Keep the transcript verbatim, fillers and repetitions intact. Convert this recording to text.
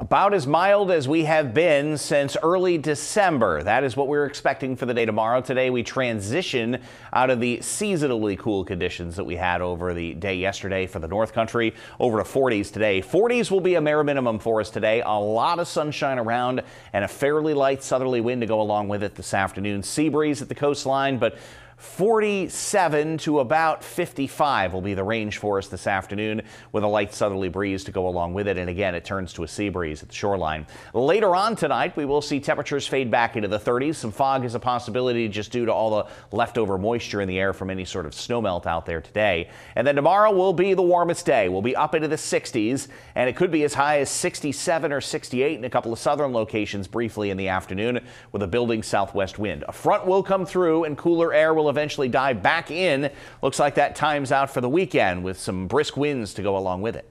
About as mild as we have been since early December. That is what we're expecting for the day tomorrow. Today we transition out of the seasonally cool conditions that we had over the day yesterday for the North Country over to forties today. forties will be a bare minimum for us today. A lot of sunshine around and a fairly light southerly wind to go along with it this afternoon. Sea breeze at the coastline, but forty-seven to about fifty-five will be the range for us this afternoon with a light southerly breeze to go along with it. And again, it turns to a sea breeze at the shoreline. Later on tonight, we will see temperatures fade back into the thirties. Some fog is a possibility just due to all the leftover moisture in the air from any sort of snowmelt out there today. And then tomorrow will be the warmest day. We'll be up into the sixties, and it could be as high as sixty-seven or sixty-eight in a couple of southern locations briefly in the afternoon with a building southwest wind. A front will come through and cooler air will eventually dive back in. Looks like that time's out for the weekend with some brisk winds to go along with it.